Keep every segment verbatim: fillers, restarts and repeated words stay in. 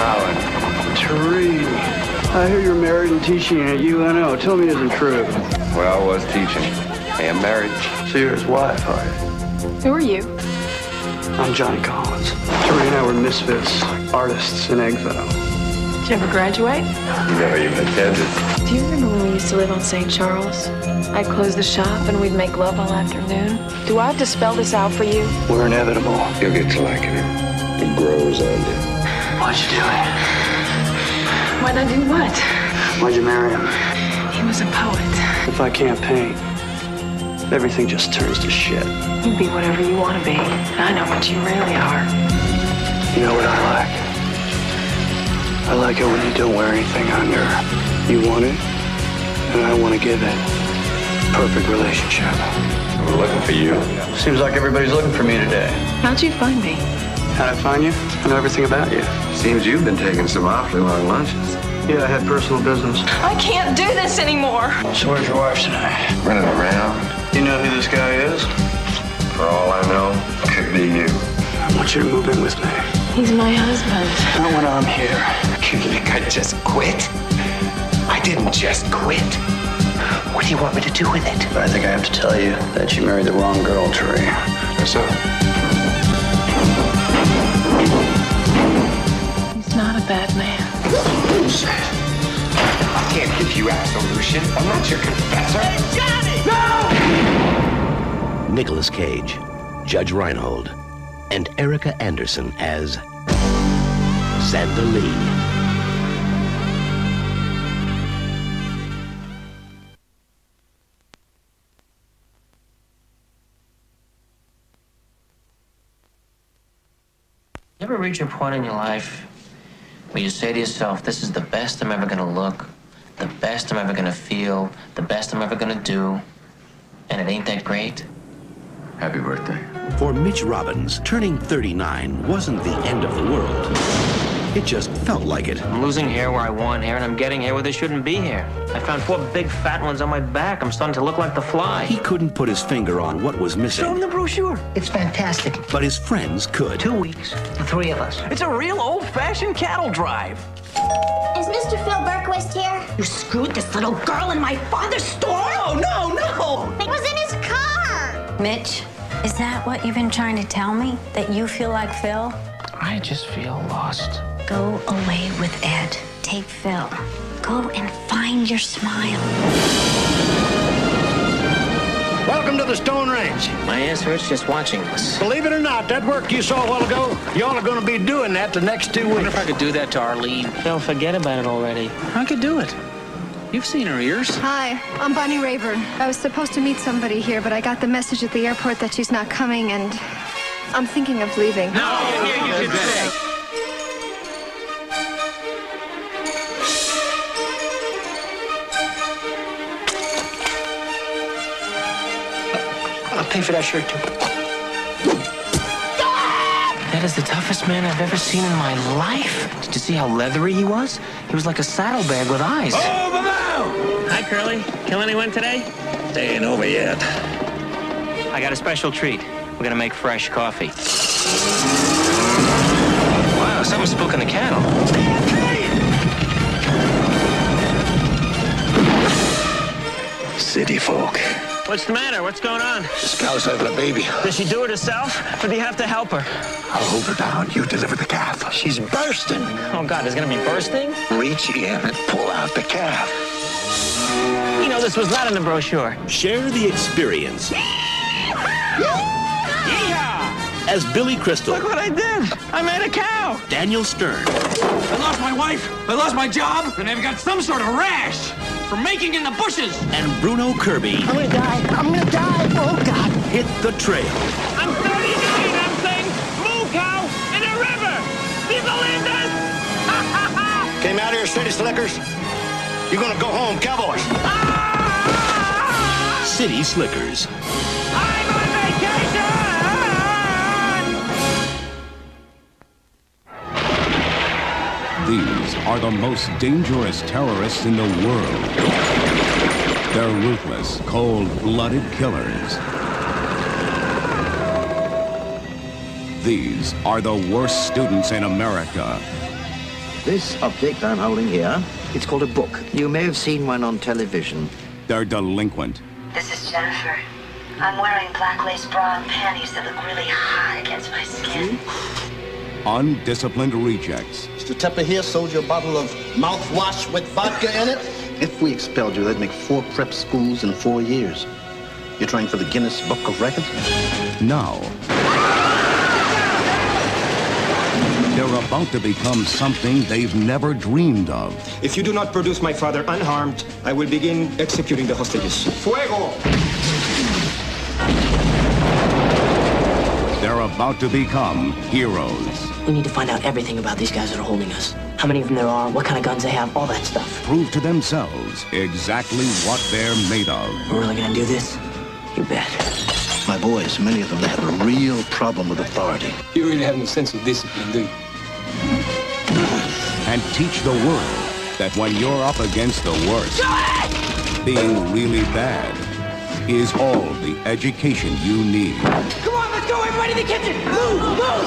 Howard. Terry, I hear you're married and teaching at U N O. Tell me it isn't true. Well, I was teaching. I am married. So you're his wife, are you? Who are you? I'm Johnny Collins. Terry and I were misfits, artists in exile. Did you ever graduate? Never even attended. Do you remember when we used to live on Saint Charles? I'd close the shop and we'd make love all afternoon. Do I have to spell this out for you? We're inevitable. You'll get to liking it. It grows on you. Why'd you do it? Why'd I do what? Why'd you marry him? He was a poet. If I can't paint, everything just turns to shit. You be whatever you want to be. I know what you really are. You know what I like? I like it when you don't wear anything under. You want it, and I want to give it. Perfect relationship. I'm looking for you. Seems like everybody's looking for me today. How'd you find me? How'd I find you? I know everything about you. Seems you've been taking some awfully long lunches. Yeah, I had personal business. I can't do this anymore. So where's your wife tonight? Running around. You know who this guy is? For all I know, it could be you. I want you to move in with me. He's my husband. Not when I'm here. You think I just quit? I didn't just quit. What do you want me to do with it? I think I have to tell you that you married the wrong girl, Terry. What's up? He's not a bad man. Bullshit. I can't give you absolution. I'm not your confessor. Hey, Johnny! No! Nicolas Cage, Judge Reinhold, and Erica Anderson as Zandalee. You ever reach a point in your life where you say to yourself, this is the best I'm ever going to look, the best I'm ever going to feel, the best I'm ever going to do, and it ain't that great? Happy birthday. For Mitch Robbins, turning thirty-nine wasn't the end of the world. It just felt like it. I'm losing hair where I want hair, and I'm getting hair where there shouldn't be hair. I found four big fat ones on my back. I'm starting to look like the fly. He couldn't put his finger on what was missing. Show him the brochure. It's fantastic. But his friends could. Two weeks, the three of us. It's a real old-fashioned cattle drive. Is Mister Phil Burkwist here? You screwed this little girl in my father's store? No, no, no! It was in his car! Mitch? Is that what you've been trying to tell me? That you feel like Phil? I just feel lost. Go away with Ed. Take Phil. Go and find your smile. Welcome to the Stone Ranch. My ass hurts just watching this. Believe it or not, that work you saw a while ago, y'all are going to be doing that the next two weeks. I wonder if I could do that to Arlene. No, forget about it already. I could do it. You've seen her ears. Hi, I'm Bonnie Rayburn. I was supposed to meet somebody here, but I got the message at the airport that she's not coming, and I'm thinking of leaving. No, oh, you, you, you did say. I'll pay for that shirt, too. That is the toughest man I've ever seen in my life. Did you see how leathery he was? He was like a saddlebag with eyes. Oh, my. Hi, Curly. Kill anyone today? They ain't over yet. I got a special treat. We're gonna make fresh coffee. Wow, something's spooking the cattle. City folk. What's the matter? What's going on? This cow's having a baby. Does she do it herself, or do you have to help her? I'll hold her down. You deliver the calf. She's bursting. Oh, God, there's gonna be bursting? Reach in and pull out the calf. You know, this was not in the brochure. Share the experience. Yeehaw! As Billy Crystal. Look what I did. I made a cow. Daniel Stern. I lost my wife. I lost my job. And I've got some sort of rash from making in the bushes. And Bruno Kirby. I'm gonna die. I'm gonna die. Oh, God. Hit the trail. I'm thirty-nine. I'm saying moo cow in a river. You believe this? Ha, ha, ha. Came out here, City Slickers. You're gonna go home, cowboys. Ah! City Slickers. I'm on vacation! These are the most dangerous terrorists in the world. They're ruthless, cold-blooded killers. These are the worst students in America. This object I'm holding here, it's called a book. You may have seen one on television. They're delinquent. This is Jennifer. I'm wearing black lace bra and panties that look really hot against my skin. Undisciplined rejects. Mister Tepper here sold you a bottle of mouthwash with vodka in it. If we expelled you, that'd make four prep schools in four years. You're trying for the Guinness Book of Records? No. They're about to become something they've never dreamed of. If you do not produce my father unharmed, I will begin executing the hostages. Fuego! They're about to become heroes. We need to find out everything about these guys that are holding us. How many of them there are, what kind of guns they have, all that stuff. Prove to themselves exactly what they're made of. We're really gonna do this? You bet. My boys, many of them, they have a real problem with authority. You really have no sense of discipline, do you? And teach the world that when you're up against the worst, being really bad is all the education you need. Come on, let's go, everybody in the kitchen! Move, move!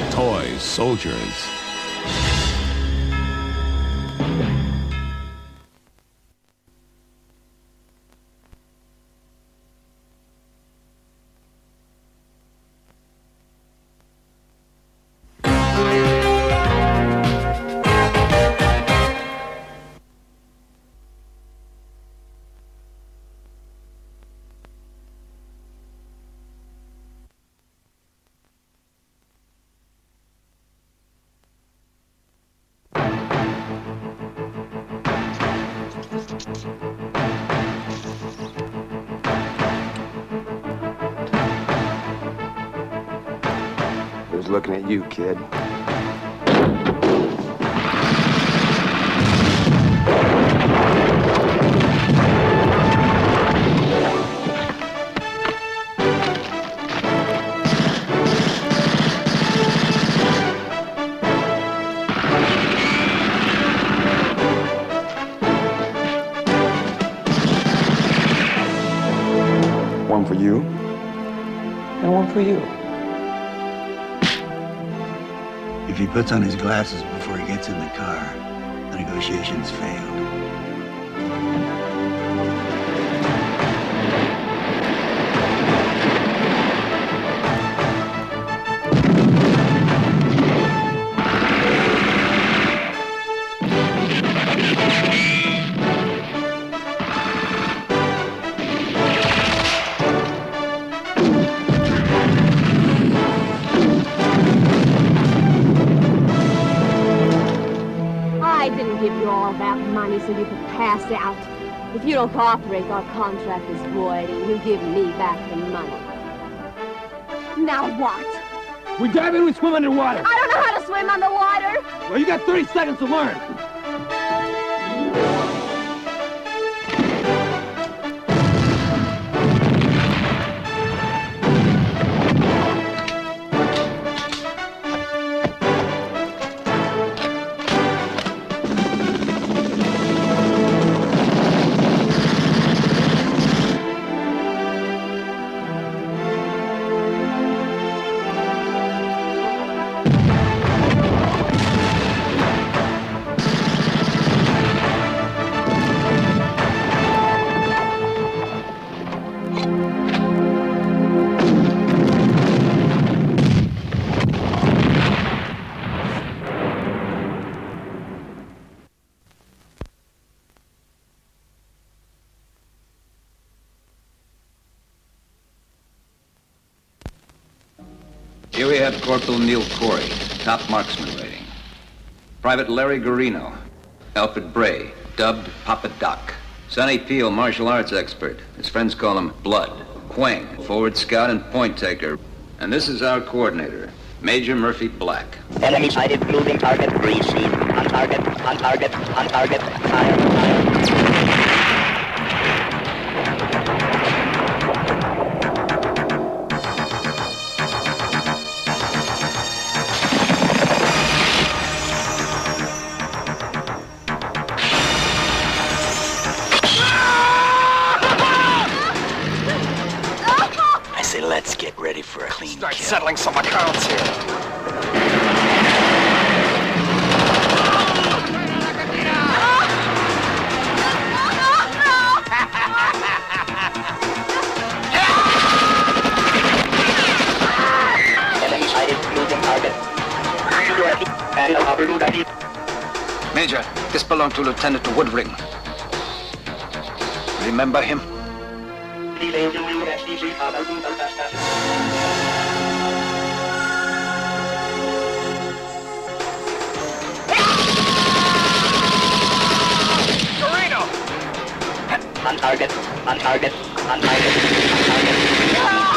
Yeah! Toy Soldiers. Looking at you, kid. One for you, and one for you. If he puts on his glasses before he gets in the car, the negotiations failed out. If you don't cooperate, our contract is void, and you give me back the money. Now what? We dive in, we swim underwater. I don't know how to swim underwater. Well, you got thirty seconds to learn. Here we have Corporal Neil Corey, top marksman rating. Private Larry Garino, Alfred Bray, dubbed Papa Doc. Sonny Peel, martial arts expert. His friends call him Blood. Quang, forward scout and point taker. And this is our coordinator, Major Murphy Black. Enemy sighted, moving target, received. On target, on target, on target, fire, fire. Get ready for a clean Start kill. Settling some accounts here. Major, this belonged to Lieutenant Woodring. Remember him? Garino! On target, on target, on target, on target. Ah!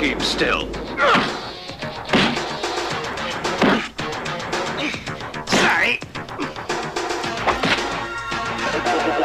Keep still. Sorry. I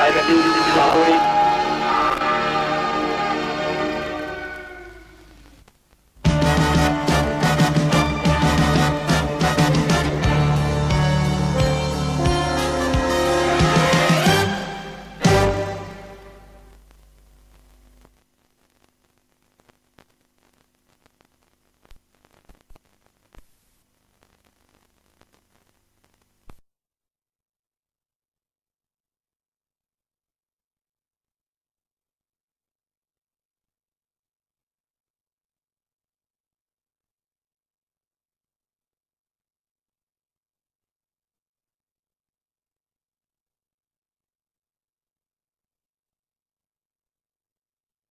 I will do the